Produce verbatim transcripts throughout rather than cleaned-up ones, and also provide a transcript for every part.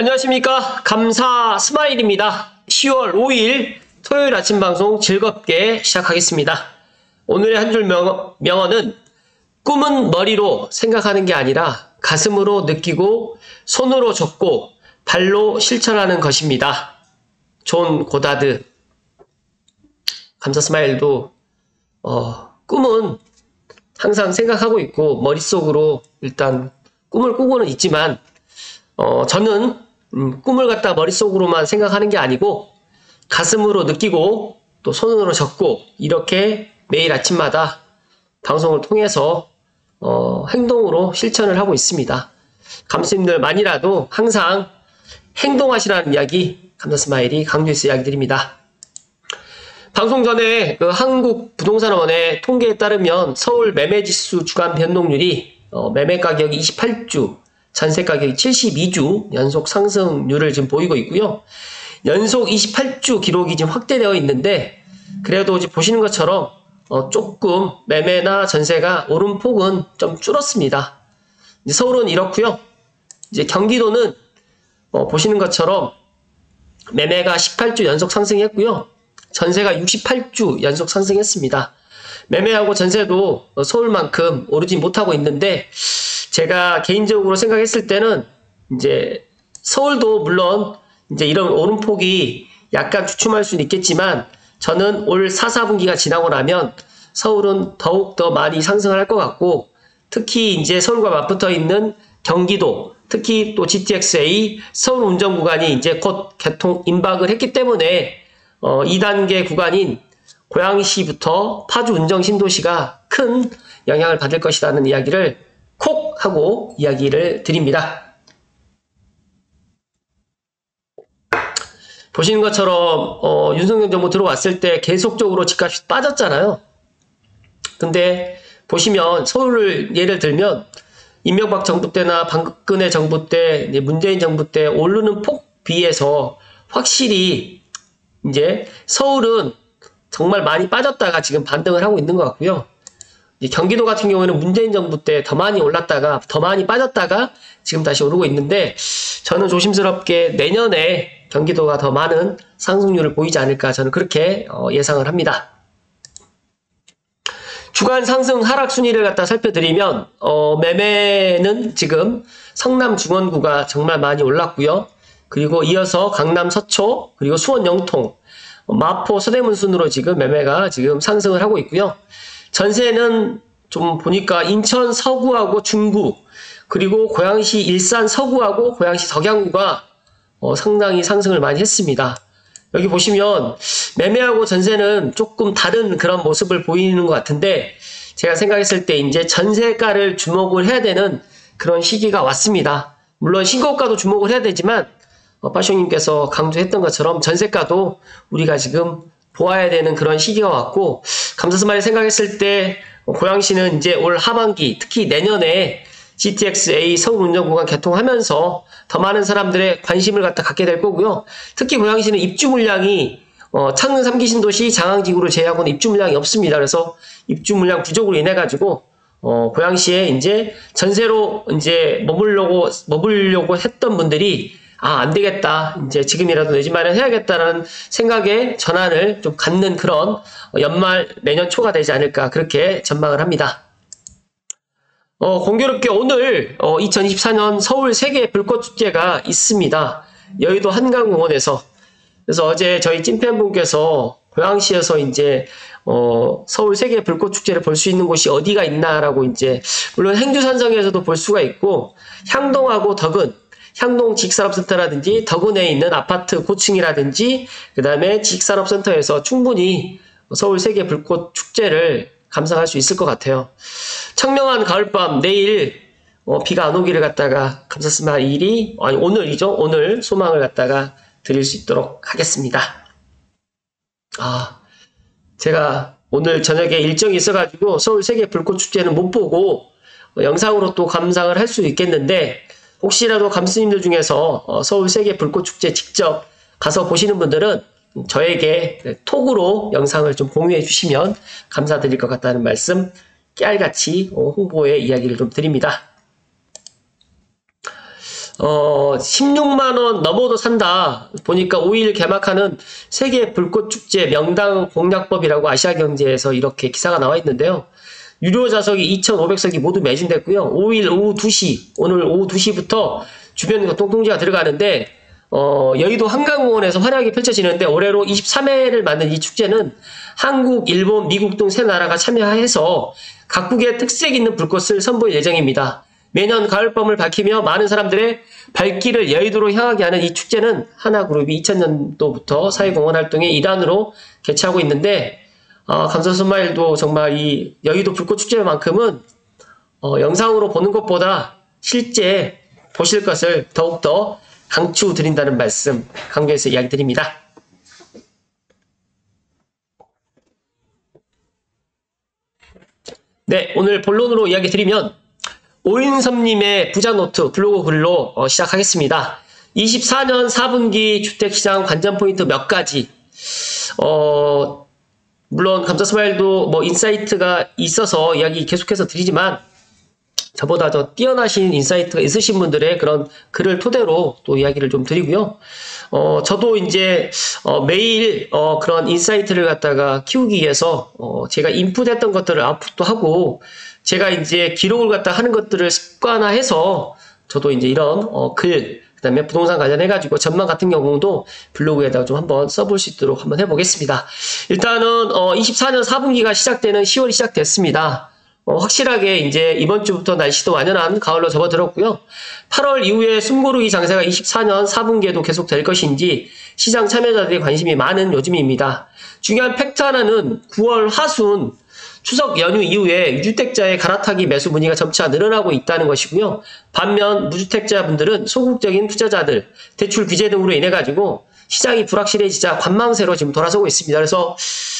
안녕하십니까, 감사스마일입니다. 시월 오일 토요일 아침 방송 즐겁게 시작하겠습니다. 오늘의 한 줄 명언은 꿈은 머리로 생각하는 게 아니라 가슴으로 느끼고 손으로 줬고 발로 실천하는 것입니다. 존 고다드. 감사스마일도 어, 꿈은 항상 생각하고 있고 머릿속으로 일단 꿈을 꾸고는 있지만 어, 저는 음, 꿈을 갖다 머릿속으로만 생각하는 게 아니고 가슴으로 느끼고 또 손으로 적고 이렇게 매일 아침마다 방송을 통해서 어, 행동으로 실천을 하고 있습니다. 감수님들 많이라도 항상 행동하시라는 이야기 감사스마일이 강조해서 이야기 드립니다. 방송 전에 그 한국부동산원의 통계에 따르면 서울 매매지수 주간 변동률이 어, 매매가격이 이십팔 주, 전세가격이 칠십이 주 연속 상승률을 지금 보이고 있고요. 연속 이십팔 주 기록이 지금 확대되어 있는데 그래도 지금 보시는 것처럼 어, 조금 매매나 전세가 오른 폭은 좀 줄었습니다. 이제 서울은 이렇고요. 이제 경기도는 어, 보시는 것처럼 매매가 십팔 주 연속 상승했고요. 전세가 육십팔 주 연속 상승했습니다. 매매하고 전세도 서울만큼 오르지 못하고 있는데 제가 개인적으로 생각했을 때는 이제 서울도 물론 이제 이런 오름폭이 약간 주춤할 수는 있겠지만 저는 올 사, 사분기가 지나고 나면 서울은 더욱 더 많이 상승을 할 것 같고 특히 이제 서울과 맞붙어 있는 경기도 특히 또 지티엑스 에이 서울 운전 구간이 이제 곧 개통 임박을 했기 때문에 어, 이 단계 구간인 고양시부터 파주 운정 신도시가 큰 영향을 받을 것이라는 이야기를 콕 하고 이야기를 드립니다. 보시는 것처럼 어, 윤석열 정부 들어왔을 때 계속적으로 집값이 빠졌잖아요. 근데 보시면 서울을 예를 들면 이명박 정부 때나 박근혜 정부 때 문재인 정부 때 오르는 폭 비해서 확실히 이제 서울은 정말 많이 빠졌다가 지금 반등을 하고 있는 것 같고요. 경기도 같은 경우에는 문재인 정부 때 더 많이 올랐다가 더 많이 빠졌다가 지금 다시 오르고 있는데 저는 조심스럽게 내년에 경기도가 더 많은 상승률을 보이지 않을까 저는 그렇게 어, 예상을 합니다. 주간 상승 하락 순위를 갖다 살펴드리면 어, 매매는 지금 성남 중원구가 정말 많이 올랐고요. 그리고 이어서 강남 서초 그리고 수원 영통 마포 서대문 순으로 지금 매매가 지금 상승을 하고 있고요. 전세는 좀 보니까 인천 서구하고 중구 그리고 고양시 일산 서구하고 고양시 석양구가 어, 상당히 상승을 많이 했습니다. 여기 보시면 매매하고 전세는 조금 다른 그런 모습을 보이는 것 같은데 제가 생각했을 때 이제 전세가를 주목을 해야 되는 그런 시기가 왔습니다. 물론 신고가도 주목을 해야 되지만 어, 파쇼님께서 강조했던 것처럼 전세가도 우리가 지금 보아야 되는 그런 시기가 왔고 감사스마일 생각했을 때 어, 고양시는 이제 올 하반기 특히 내년에 지티엑스 에이 서울 운전구간 개통하면서 더 많은 사람들의 관심을 갖다 갖게 될 거고요. 특히 고양시는 입주 물량이 어, 창릉 삼 기 신도시 장항지구를 제외하고는 입주 물량이 없습니다. 그래서 입주 물량 부족으로 인해 가지고 어, 고양시에 이제 전세로 이제 머물려고 머물려고 했던 분들이 아, 안 되겠다. 이제 지금이라도 내 집 마련해야겠다라는 생각의 전환을 좀 갖는 그런 연말 내년 초가 되지 않을까 그렇게 전망을 합니다. 어, 공교롭게 오늘 어, 이천이십사 년 서울 세계 불꽃축제가 있습니다. 여의도 한강공원에서. 그래서 어제 저희 찐팬분께서 고양시에서 이제 어, 서울 세계 불꽃축제를 볼 수 있는 곳이 어디가 있나라고 이제 물론 행주산성에서도 볼 수가 있고 향동하고 덕은 향동 지식산업센터라든지 덕은에 있는 아파트 고층이라든지 그 다음에 지식산업센터에서 충분히 서울 세계 불꽃 축제를 감상할 수 있을 것 같아요. 청명한 가을밤 내일 어, 비가 안 오기를 갖다가 감사스마일이 아니 오늘이죠. 오늘 소망을 갖다가 드릴 수 있도록 하겠습니다. 아, 제가 오늘 저녁에 일정이 있어가지고 서울 세계 불꽃 축제는 못 보고 어, 영상으로 또 감상을 할 수 있겠는데 혹시라도 감수님들 중에서 서울 세계 불꽃축제 직접 가서 보시는 분들은 저에게 톡으로 영상을 좀 공유해 주시면 감사드릴 것 같다는 말씀 깨알같이 홍보의 이야기를 좀 드립니다. 어, 십육만 원 넘어도 산다. 보니까 오 일 개막하는 세계 불꽃축제 명당 공략법이라고 아시아경제에서 이렇게 기사가 나와 있는데요. 유료 좌석이 이천오백 석이 모두 매진됐고요. 오 일 오후 두 시, 오늘 오후 두 시부터 주변 교통통제가 들어가는데 어, 여의도 한강공원에서 화려하게 펼쳐지는데 올해로 이십삼 회를 맞는 이 축제는 한국, 일본, 미국 등 세 나라가 참여해서 각국의 특색 있는 불꽃을 선보일 예정입니다. 매년 가을밤을 밝히며 많은 사람들의 발길을 여의도로 향하게 하는 이 축제는 하나그룹이 이천 년도부터 사회공헌 활동의 일환으로 개최하고 있는데 어, 감사스마일도 정말 이 여의도 불꽃축제만큼은 어, 영상으로 보는 것보다 실제 보실 것을 더욱더 강추드린다는 말씀 강조해서 이야기 드립니다. 네, 오늘 본론으로 이야기 드리면 오윤섭님의 부자 노트 블로그 글로 어, 시작하겠습니다. 이십사 년 사 분기 주택시장 관전 포인트 몇 가지. 어, 물론 감사스마일도 뭐 인사이트가 있어서 이야기 계속해서 드리지만 저보다 더 뛰어나신 인사이트가 있으신 분들의 그런 글을 토대로 또 이야기를 좀 드리고요. 어, 저도 이제 어, 매일 어, 그런 인사이트를 갖다가 키우기 위해서 어, 제가 인풋했던 것들을 아웃풋도 하고 제가 이제 기록을 갖다 하는 것들을 습관화해서 저도 이제 이런 어, 글, 그 다음에 부동산 관련해가지고 전망 같은 경우도 블로그에다가 좀 한번 써볼 수 있도록 한번 해보겠습니다. 일단은 어, 이십사 년 사 분기가 시작되는 시월이 시작됐습니다. 어, 확실하게 이제 이번 주부터 날씨도 완연한 가을로 접어들었고요. 팔월 이후에 숨고르기 장세가 이십사 년 사 분기에도 계속될 것인지 시장 참여자들이 관심이 많은 요즘입니다. 중요한 팩트 하나는 구월 하순 추석 연휴 이후에 유주택자의 갈아타기 매수 문의가 점차 늘어나고 있다는 것이고요. 반면 무주택자분들은 소극적인 투자자들, 대출 규제 등으로 인해 가지고 시장이 불확실해지자 관망세로 지금 돌아서고 있습니다. 그래서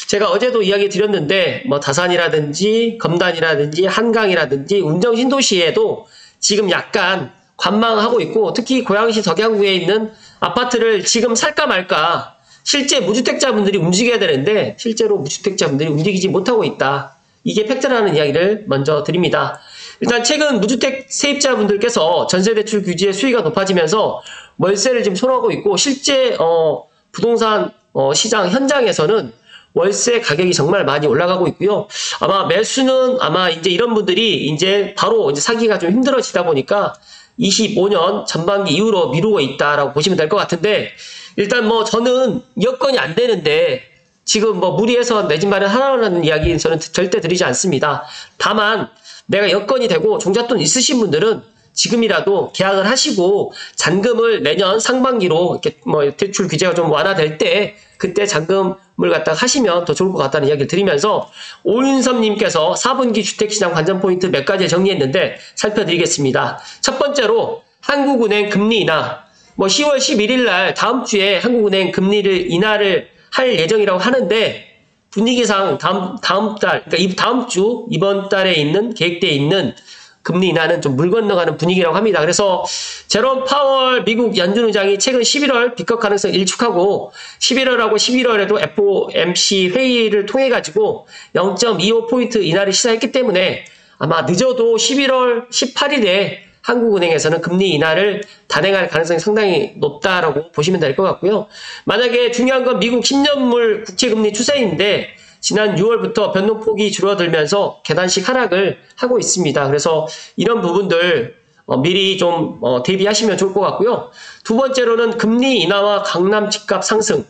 제가 어제도 이야기 드렸는데 뭐 다산이라든지 검단이라든지 한강이라든지 운정신도시에도 지금 약간 관망하고 있고 특히 고양시 덕양구에 있는 아파트를 지금 살까 말까 실제 무주택자분들이 움직여야 되는데 실제로 무주택자분들이 움직이지 못하고 있다. 이게 팩트라는 이야기를 먼저 드립니다. 일단 최근 무주택 세입자분들께서 전세대출 규제의 수위가 높아지면서 월세를 지금 선호하고 있고 실제 어, 부동산 어, 시장 현장에서는 월세 가격이 정말 많이 올라가고 있고요. 아마 매수는 아마 이제 이런 분들이 이제 바로 이제 사기가 좀 힘들어지다 보니까 이십오 년 전반기 이후로 미루고 있다라고 보시면 될 것 같은데 일단 뭐 저는 여건이 안 되는데 지금 뭐 무리해서 내 집 마련하라는 이야기는 저는 절대 드리지 않습니다. 다만 내가 여건이 되고 종잣돈 있으신 분들은 지금이라도 계약을 하시고 잔금을 내년 상반기로 이렇게 뭐 대출 규제가 좀 완화될 때 그때 잔금을 갖다 하시면 더 좋을 것 같다는 이야기를 드리면서 오윤섭님께서 사 분기 주택시장 관전 포인트 몇 가지 정리했는데 살펴드리겠습니다. 첫 번째로 한국은행 금리 인하. 뭐 시월 십일 일 날 다음 주에 한국은행 금리를 인하를 할 예정이라고 하는데 분위기상 다음 다음 달 그러니까 다음 주 이번 달에 있는 계획돼 있는 금리 인하는 좀 물 건너가는 분위기라고 합니다. 그래서 제롬 파월 미국 연준 의장이 최근 십일월 비컷 가능성 일축하고 십일월하고 십일월에도 에프 오 엠 씨 회의를 통해 가지고 영 점 이오 포인트 인하를 시사했기 때문에 아마 늦어도 십일월 십팔 일에 한국은행에서는 금리 인하를 단행할 가능성이 상당히 높다라고 보시면 될 것 같고요. 만약에 중요한 건 미국 십 년물 국채금리 추세인데 지난 유월부터 변동폭이 줄어들면서 계단식 하락을 하고 있습니다. 그래서 이런 부분들 미리 좀 대비하시면 좋을 것 같고요. 두 번째로는 금리 인하와 강남 집값 상승.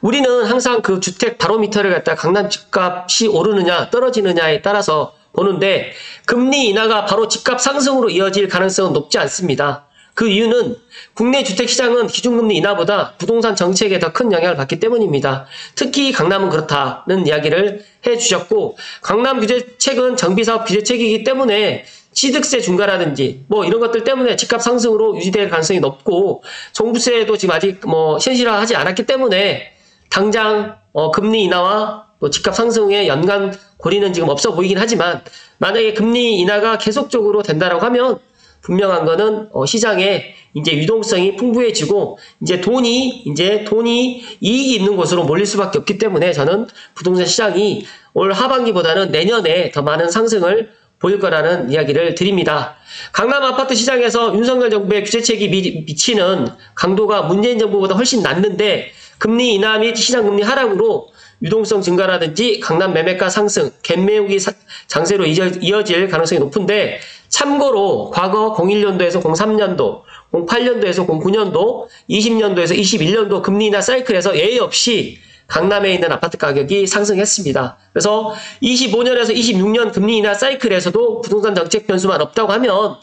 우리는 항상 그 주택 바로미터를 갖다 강남 집값이 오르느냐 떨어지느냐에 따라서 보는데 금리 인하가 바로 집값 상승으로 이어질 가능성은 높지 않습니다. 그 이유는 국내 주택시장은 기준금리 인하보다 부동산 정책에 더 큰 영향을 받기 때문입니다. 특히 강남은 그렇다는 이야기를 해주셨고 강남 규제책은 정비사업 규제책이기 때문에 취득세 중과라든지 뭐 이런 것들 때문에 집값 상승으로 유지될 가능성이 높고 종부세도 지금 아직 뭐 현실화하지 않았기 때문에 당장 어 금리 인하와 또 집값 상승의 연관 고리는 지금 없어 보이긴 하지만 만약에 금리 인하가 계속적으로 된다라고 하면 분명한 거는 어 시장에 이제 유동성이 풍부해지고 이제 돈이 이제 돈이 이익이 있는 곳으로 몰릴 수밖에 없기 때문에 저는 부동산 시장이 올 하반기보다는 내년에 더 많은 상승을 보일 거라는 이야기를 드립니다. 강남 아파트 시장에서 윤석열 정부의 규제책이 미치는 강도가 문재인 정부보다 훨씬 낮는데 금리 인하 및 시장금리 하락으로 유동성 증가라든지 강남 매매가 상승, 갭매우기 장세로 이어질 가능성이 높은데, 참고로 과거 공일 년도에서 공삼 년도, 공팔 년도에서 공구 년도, 이십 년도에서 이십일 년도 금리 인하 사이클에서 예외 없이 강남에 있는 아파트 가격이 상승했습니다. 그래서 이십오 년에서 이십육 년 금리 인하 사이클에서도 부동산 정책 변수만 없다고 하면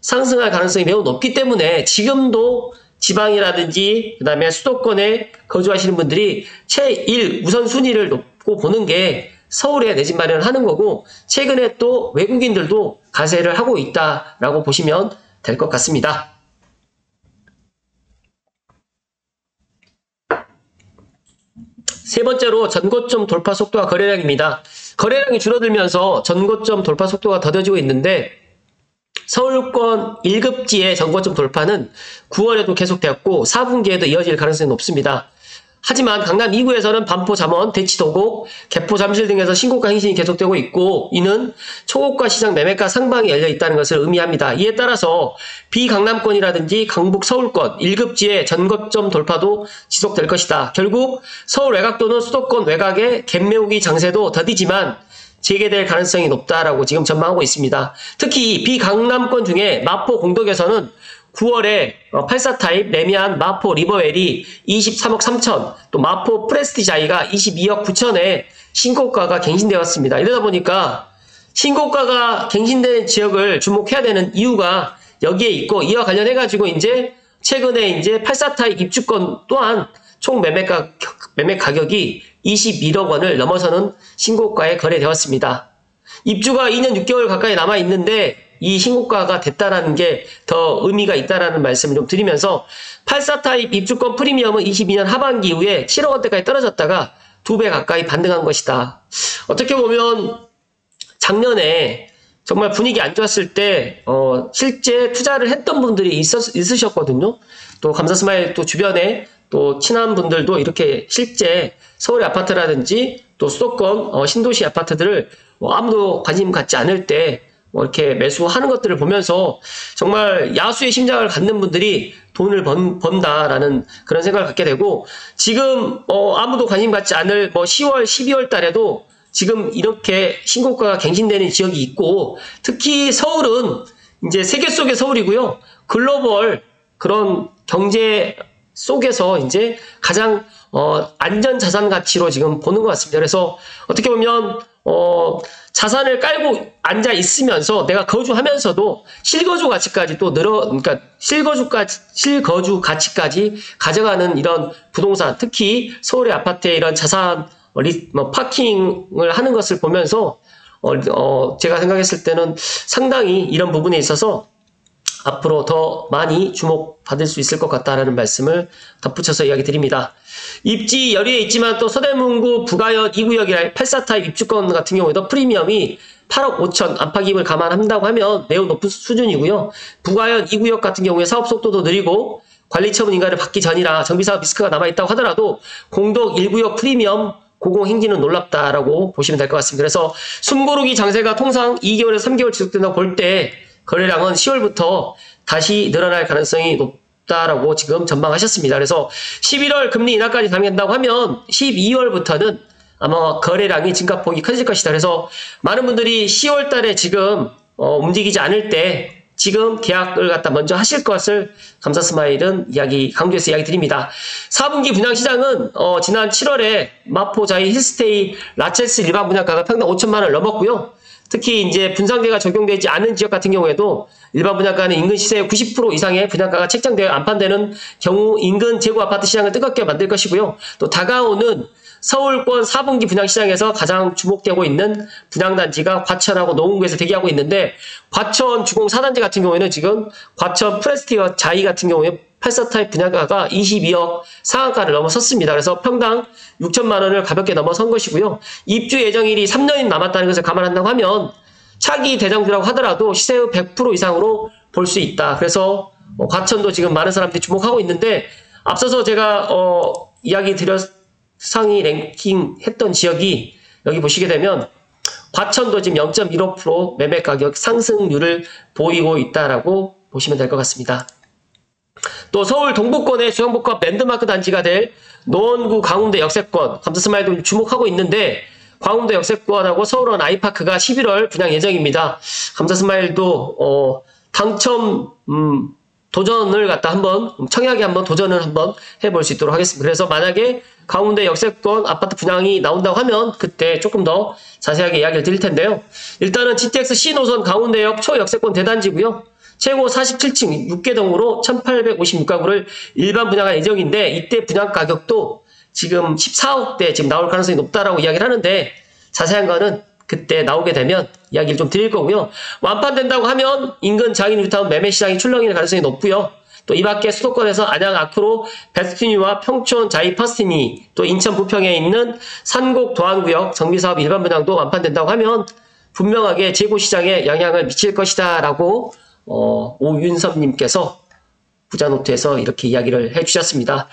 상승할 가능성이 매우 높기 때문에 지금도 지방이라든지 그 다음에 수도권에 거주하시는 분들이 제일 우선순위를 놓고 보는 게 서울에 내 집 마련을 하는 거고, 최근에 또 외국인들도 가세를 하고 있다라고 보시면 될 것 같습니다. 세 번째로 전고점 돌파 속도와 거래량입니다. 거래량이 줄어들면서 전고점 돌파 속도가 더뎌지고 있는데, 서울권 일 급지의 전고점 돌파는 구월에도 계속되었고 사 분기에도 이어질 가능성이 높습니다. 하지만 강남 이 구에서는 반포 잠원, 대치 도곡, 개포 잠실 등에서 신고가 행진이 계속되고 있고, 이는 초고가 시장 매매가 상방이 열려 있다는 것을 의미합니다. 이에 따라서 비강남권이라든지 강북 서울권 일 급지의 전고점 돌파도 지속될 것이다. 결국 서울 외곽 또는 수도권 외곽의 갭매우기 장세도 더디지만 재개될 가능성이 높다라고 지금 전망하고 있습니다. 특히 비강남권 중에 마포 공덕에서는 구월에 팔십사 타입 레미안 마포 리버웰이 이십삼억 삼천, 또 마포 프레스티어 자이가 이십이억 구천에 신고가가 갱신되었습니다. 이러다 보니까 신고가가 갱신된 지역을 주목해야 되는 이유가 여기에 있고, 이와 관련해가지고 이제 최근에 이제 팔십사 타입 입주권 또한 총 매매가, 매매 가격이 이십일억 원을 넘어서는 신고가에 거래되었습니다. 입주가 이 년 육 개월 가까이 남아있는데 이 신고가가 됐다라는 게 더 의미가 있다라는 말씀을 좀 드리면서, 팔십사 타입 입주권 프리미엄은 이십이 년 하반기 이후에 칠억 원대까지 떨어졌다가 두 배 가까이 반등한 것이다. 어떻게 보면 작년에 정말 분위기 안 좋았을 때 어, 실제 투자를 했던 분들이 있었, 있으셨거든요. 또 감사스마일 또 주변에 또 친한 분들도 이렇게 실제 서울의 아파트라든지 또 수도권 어, 신도시 아파트들을 뭐 아무도 관심 갖지 않을 때 뭐 이렇게 매수하는 것들을 보면서 정말 야수의 심장을 갖는 분들이 돈을 번, 번다라는 그런 생각을 갖게 되고, 지금 어, 아무도 관심 갖지 않을 뭐 시월, 십이월 달에도 지금 이렇게 신고가가 갱신되는 지역이 있고, 특히 서울은 이제 세계 속의 서울이고요. 글로벌 그런 경제 속에서 이제 가장 어, 안전 자산 가치로 지금 보는 것 같습니다. 그래서 어떻게 보면 어, 자산을 깔고 앉아 있으면서 내가 거주하면서도 실거주 가치까지 또 늘어, 그러니까 실거주까지 실거주 가치까지 가져가는 이런 부동산, 특히 서울의 아파트에 이런 자산 어, 리, 뭐, 파킹을 하는 것을 보면서 어, 어, 제가 생각했을 때는 상당히 이런 부분에 있어서 앞으로 더 많이 주목받을 수 있을 것 같다라는 말씀을 덧붙여서 이야기 드립니다. 입지 열의에 있지만 또 서대문구 부가연 이 구역이라 팔십사 타입 입주권 같은 경우에도 프리미엄이 팔억 오천 안팎임을 감안한다고 하면 매우 높은 수준이고요. 부가연 이 구역 같은 경우에 사업 속도도 느리고 관리처분 인가를 받기 전이라 정비사업 리스크가 남아있다고 하더라도 공덕 일 구역 프리미엄 고공행진은 놀랍다라고 보시면 될 것 같습니다. 그래서 숨고르기 장세가 통상 이 개월에서 삼 개월 지속된다고 볼 때 거래량은 시월부터 다시 늘어날 가능성이 높다라고 지금 전망하셨습니다. 그래서 십일월 금리 인하까지 당긴다고 하면 십이월부터는 아마 거래량이 증가폭이 커질 것이다. 그래서 많은 분들이 시월달에 지금 어, 움직이지 않을 때 지금 계약을 갖다 먼저 하실 것을 감사스마일은 이야기, 강조해서 이야기 드립니다. 사 분기 분양시장은 어, 지난 칠월에 마포자이 힐스테이 라체스 일반 분양가가 평당 오천만 원을 넘었고요. 특히 이제 분산계가 적용되지 않은 지역 같은 경우에도 일반 분양가는 인근 시세의 구십 퍼센트 이상의 분양가가 책정되어 안판되는 경우 인근 재고 아파트 시장을 뜨겁게 만들 것이고요. 또 다가오는 서울권 사 분기 분양시장에서 가장 주목되고 있는 분양단지가 과천하고 노원구에서 대기하고 있는데, 과천 주공 사 단지 같은 경우에는 지금 과천 프레스티어 자이 같은 경우에 팔십사 타입 분양가가 이십이억 상한가를 넘어섰습니다. 그래서 평당 육천만 원을 가볍게 넘어선 것이고요. 입주 예정일이 삼 년이 남았다는 것을 감안한다고 하면 차기 대장주라고 하더라도 시세의 백 퍼센트 이상으로 볼 수 있다. 그래서 뭐 과천도 지금 많은 사람들이 주목하고 있는데, 앞서서 제가 어, 이야기 드렸 상위 랭킹 했던 지역이 여기 보시게 되면 과천도 지금 영 점 일오 퍼센트 매매가격 상승률을 보이고 있다라고 보시면 될 것 같습니다. 또 서울 동부권의 수영복합 랜드마크 단지가 될 노원구 광운대 역세권, 감사스마일도 주목하고 있는데 광운대 역세권하고 서울원 아이파크가 십일월 분양 예정입니다. 감사스마일도 어, 당첨 음, 도전을 갖다 한번 청약에 한번 도전을 한번 해볼 수 있도록 하겠습니다. 그래서 만약에 광운대 역세권 아파트 분양이 나온다고 하면 그때 조금 더 자세하게 이야기를 드릴 텐데요. 일단은 지티엑스-C 노선 광운대역 초역세권 대단지고요. 최고 사십칠 층 육 개동으로 천팔백오십육 가구를 일반 분양할 예정인데 이때 분양 가격도 지금 십사억대 지금 나올 가능성이 높다라고 이야기를 하는데 자세한 거는 그때 나오게 되면 이야기를 좀 드릴 거고요. 완판된다고 하면 인근 자이뉴타운 매매시장이 출렁이는 가능성이 높고요. 또 이 밖에 수도권에서 안양 아크로 베스티니와 평촌 자이 퍼스티니 또 인천 부평에 있는 산곡 도안구역 정비사업 일반 분양도 완판된다고 하면 분명하게 재고시장에 영향을 미칠 것이다 라고 어, 오윤섭님께서 부자 노트에서 이렇게 이야기를 해주셨습니다.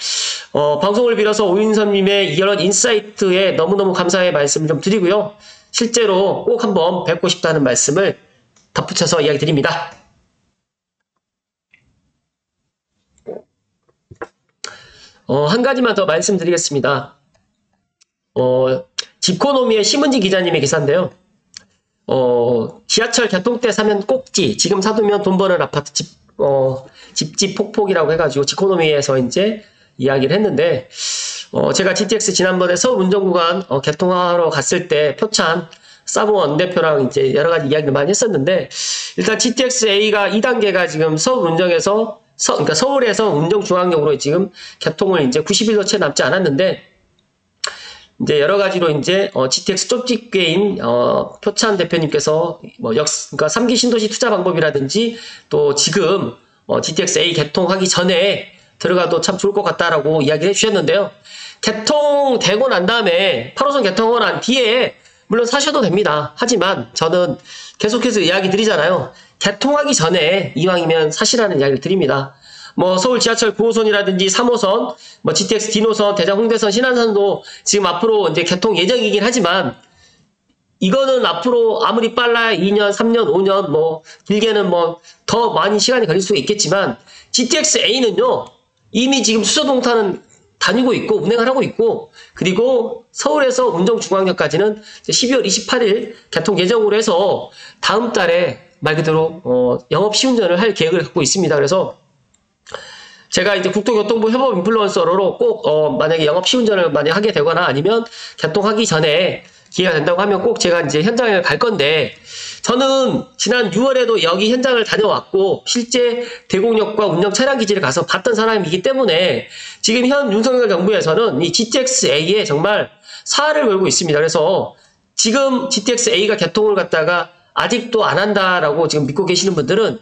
어, 방송을 빌어서 오윤섭님의 이런 인사이트에 너무너무 감사의 말씀을 좀 드리고요. 실제로 꼭 한번 뵙고 싶다는 말씀을 덧붙여서 이야기 드립니다. 어, 한 가지만 더 말씀드리겠습니다. 어, 집코노미의 심은지 기자님의 기사인데요. 어, 지하철 개통 때 사면 꼭지, 지금 사두면 돈 버는 아파트 집, 어, 집집 폭폭이라고 해가지고 집코노미에서 이제 이야기를 했는데, 어, 제가 지티엑스 지난번에 서울 운정구간 어, 개통하러 갔을 때 표찬, 싸부원 대표랑 이제 여러 가지 이야기를 많이 했었는데, 일단 지티엑스-A가 이 단계가 지금 서울 운정에서, 서, 그러니까 서울에서 운정중앙역으로 지금 개통을 이제 구십일도 채 남지 않았는데, 이제 여러 가지로 이제 어, 지티엑스 좁집게인 어, 표찬 대표님께서 뭐 역, 그러니까 삼 기 신도시 투자 방법이라든지 또 지금 어, 지티엑스-A 개통하기 전에 들어가도 참 좋을 것 같다라고 이야기를 해주셨는데요. 개통되고 난 다음에 팔호선 개통하고 난 뒤에 물론 사셔도 됩니다. 하지만 저는 계속해서 이야기 드리잖아요. 개통하기 전에 이왕이면 사시라는 이야기를 드립니다. 뭐 서울 지하철 구호선이라든지 삼호선, 뭐 지티엑스 디노선, 대전 홍대선, 신안선도 지금 앞으로 이제 개통 예정이긴 하지만 이거는 앞으로 아무리 빨라야 이 년, 삼 년, 오 년 뭐 길게는 뭐 더 많이 시간이 걸릴 수가 있겠지만 지티엑스-A는요. 이미 지금 수소동탄은 다니고 있고 운행을 하고 있고 그리고 서울에서 운정중앙역까지는 십이월 이십팔일 개통 예정으로 해서 다음 달에 말 그대로 어, 영업 시운전을 할 계획을 갖고 있습니다. 그래서 제가 이제 국토교통부 협업 인플루언서로 꼭 어, 만약에 영업 시운전을 만약 하게 되거나 아니면 개통하기 전에 기회가 된다고 하면 꼭 제가 이제 현장에 갈 건데 저는 지난 유월에도 여기 현장을 다녀왔고 실제 대곡역과 운영 차량 기지를 가서 봤던 사람이기 때문에 지금 현 윤석열 정부에서는 이 지티엑스-A에 정말 사활을 걸고 있습니다. 그래서 지금 지티엑스-A가 개통을 갖다가 아직도 안 한다라고 지금 믿고 계시는 분들은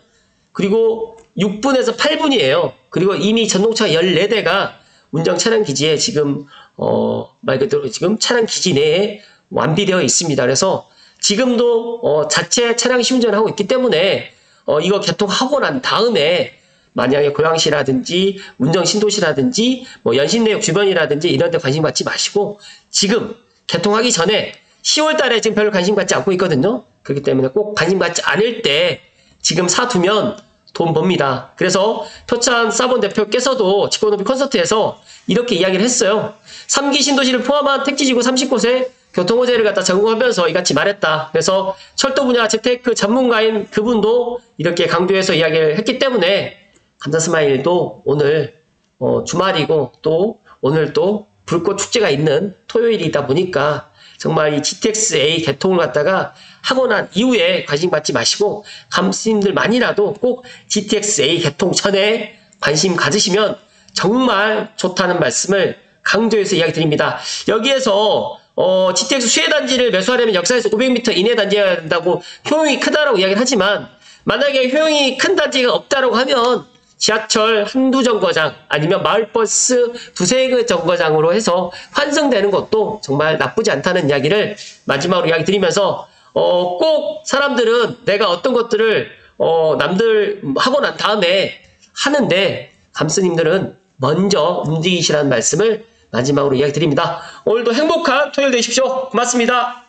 그리고 육 분에서 팔 분이에요. 그리고 이미 전동차 열네 대가 운영 차량 기지에 지금 어, 말 그대로 지금 차량 기지 내에 완비되어 있습니다. 그래서 지금도 어, 자체 차량 시운전을 하고 있기 때문에 어, 이거 개통하고 난 다음에 만약에 고양시라든지 운정신도시라든지 뭐 연신내역 주변이라든지 이런 데 관심 갖지 마시고 지금 개통하기 전에 시월달에 지금 별로 관심 갖지 않고 있거든요. 그렇기 때문에 꼭 관심 갖지 않을 때 지금 사두면 돈 법니다. 그래서 표찬 싸본 대표께서도 집권노비 콘서트에서 이렇게 이야기를 했어요. 삼 기 신도시를 포함한 택지지구 삼십 곳에 교통호재를 갖다 제공하면서 이같이 말했다. 그래서 철도 분야 재테크 전문가인 그분도 이렇게 강조해서 이야기를 했기 때문에 감사스마일도 오늘 어 주말이고 또 오늘 또 불꽃 축제가 있는 토요일이다 보니까 정말 이 지티엑스-A 개통을 갖다가 하고 난 이후에 관심 갖지 마시고 감수님들만이라도 꼭 지티엑스-A 개통 전에 관심 가지시면 정말 좋다는 말씀을 강조해서 이야기 드립니다. 여기에서 어, 지티엑스 수혜 단지를 매수하려면 역사에서 오백 미터 이내 단지여야 된다고 효용이 크다라고 이야기를 하지만 만약에 효용이 큰 단지가 없다라고 하면 지하철 한두 정거장 아니면 마을버스 두세 개 정거장으로 해서 환승되는 것도 정말 나쁘지 않다는 이야기를 마지막으로 이야기 드리면서 어, 꼭 사람들은 내가 어떤 것들을 어, 남들 하고 난 다음에 하는데 감스님들은 먼저 움직이시라는 말씀을 마지막으로 이야기 드립니다. 오늘도 행복한 토요일 되십시오. 고맙습니다.